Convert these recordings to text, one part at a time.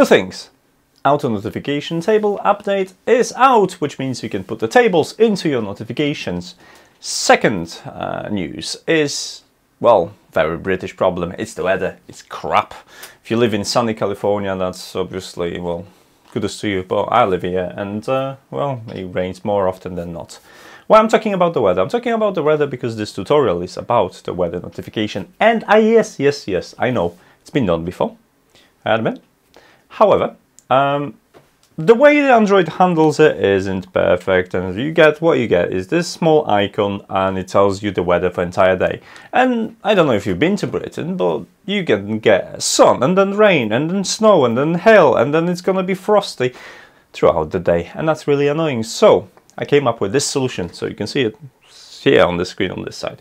Two things. AutoNotification table update is out, which means you can put the tables into your notifications. Second news is, well, very British problem. It's the weather. It's crap. If you live in sunny California, that's obviously, well, kudos to you, but I live here and, well, it rains more often than not. Why I'm talking about the weather? I'm talking about the weather because this tutorial is about the weather notification. And yes, I know, it's been done before, I admit. However, the way the Android handles it isn't perfect, and you get what you get is this small icon and it tells you the weather for the entire day. And I don't know if you've been to Britain, but you can get sun and then rain and then snow and then hail and then it's gonna be frosty throughout the day, and that's really annoying. So I came up with this solution, so you can see it here on the screen on this side.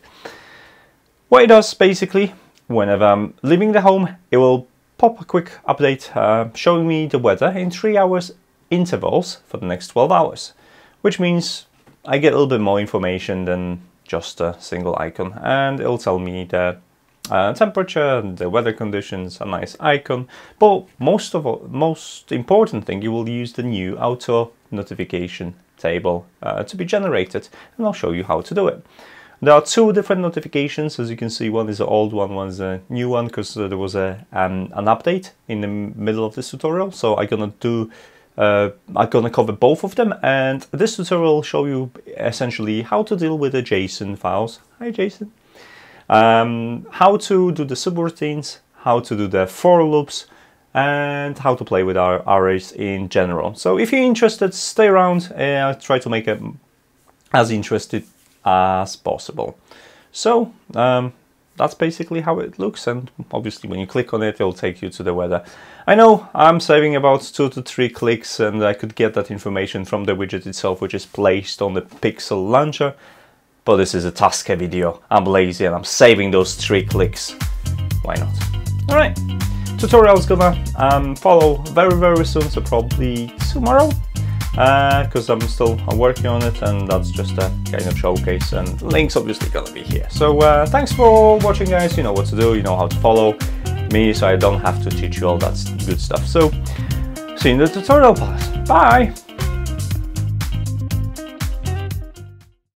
What it does basically, whenever I'm leaving the home, it will pop a quick update showing me the weather in 3 hours intervals for the next 12 hours, which means I get a little bit more information than just a single icon, and it'll tell me the temperature, the weather conditions, a nice icon, but most important thing, you will use the new auto notification table to be generated, and I'll show you how to do it. There are two different notifications, as you can see. One is the old one, one is the new one, because there was an update in the middle of this tutorial, so I'm gonna cover both of them, and this tutorial will show you essentially how to deal with the JSON files. Hi Jason. How to do the subroutines, how to do the for loops, and how to play with our arrays in general. So if you're interested, stay around and I'll try to make it as interesting as possible. So that's basically how it looks, and obviously when you click on it, it'll take you to the weather. I know I'm saving about 2 to 3 clicks, and I could get that information from the widget itself, which is placed on the Pixel Launcher, but this is a Tasker video. I'm lazy and I'm saving those 3 clicks. Why not? All right, tutorial is gonna follow very soon, so probably tomorrow, because I'm working on it, and that's just a kind of showcase, and links obviously gonna be here. So thanks for watching, guys. You know what to do, you know how to follow me, so I don't have to teach you all that good stuff. So see you in the tutorial part. Bye.